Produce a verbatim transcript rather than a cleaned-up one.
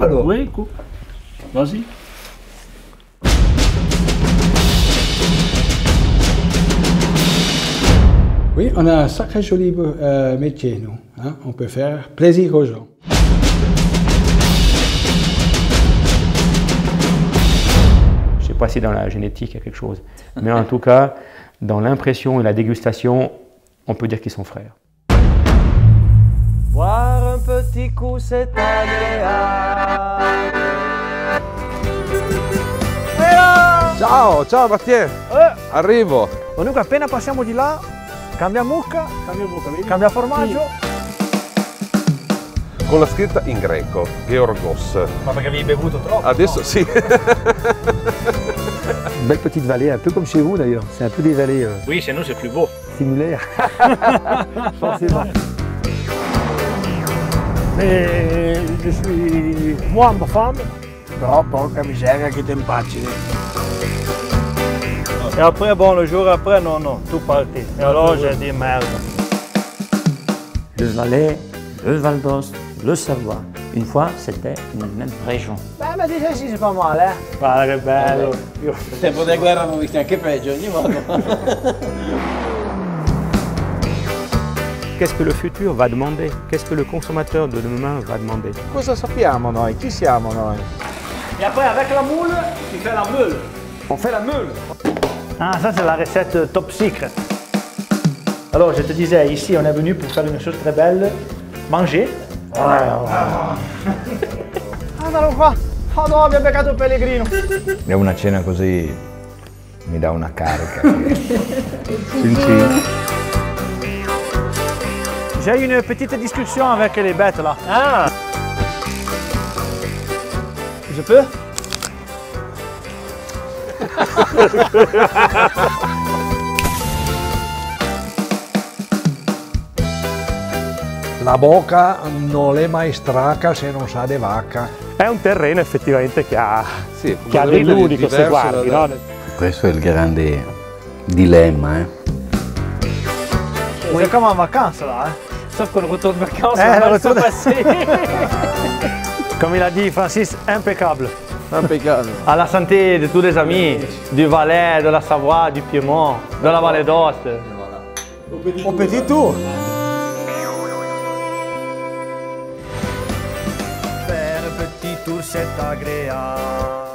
coupe alors. Oui, coupe. Vas-y. Oui, on a un sacré joli euh, métier, nous. Hein? On peut faire plaisir aux gens. Je ne sais pas si dans la génétique il y a quelque chose, mais en tout cas, dans l'impression et la dégustation, on peut dire qu'ils sont frères. Boire un petit coup, c'est agréable. Hello! Ciao, ciao Bastien. Eh. Arrivo. Comunque appena passiamo di là, cambia mucca, cambia, mucca, cambia formaggio. Sì. Con la scritta in greco, Georgos. Ma perché avevi bevuto troppo? Adesso no. Sì. Une belle petite vallée, un peu comme chez vous d'ailleurs. C'est un peu des vallées. Euh... Oui, chez nous c'est plus beau. Similaire. Forcément. Et je suis moi, ma femme. Oh, porca miseria, che tempacine. Et après, bon, le jour après, non, non, tout parti. Et alors, j'ai dit merde. Le Valais, le Val d'Oz, le Savoie. Une fois, c'était une même région. Beh, ma déjà sì, c'est pas mal, eh? Ah, che bello. Il tempo della guerra non visto anche peggio ogni volta. Qu'est-ce que le futur va demander? Qu'est-ce que le consommateur de demain va demander? Cosa sappiamo noi? Chi siamo noi? Et après, avec la moule, tu fais la meule. On fait la meule. Ah, ça c'est la recette top secret. Alors, je te disais, ici, on est venu pour faire une chose très belle, manger. Ouais, ouais. Andalo qua. Oh no, abbiamo beccato il pellegrino. È una cena così mi dà una carica. Sincero. J'ai eu une petite discussion avec les bêtes là. Ah. Je peux? La bocca non è mai stracca se non sa di vacca. È un terreno effettivamente che ha, sì, che ha dell'unico se guardi, da... no? Questo è il grande dilemma, eh. C'est comme en vacances là, hein? Sauf qu'on retourne de vacances, eh, on va se passer. Comme il a dit Francis, impeccable. Impeccable. À la santé de tous les amis, du Valais, de la Savoie, du Piémont, de la Vallée d'Aoste. Voilà. Au petit tour. Faire un petit tour, c'est agréable.